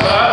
Good.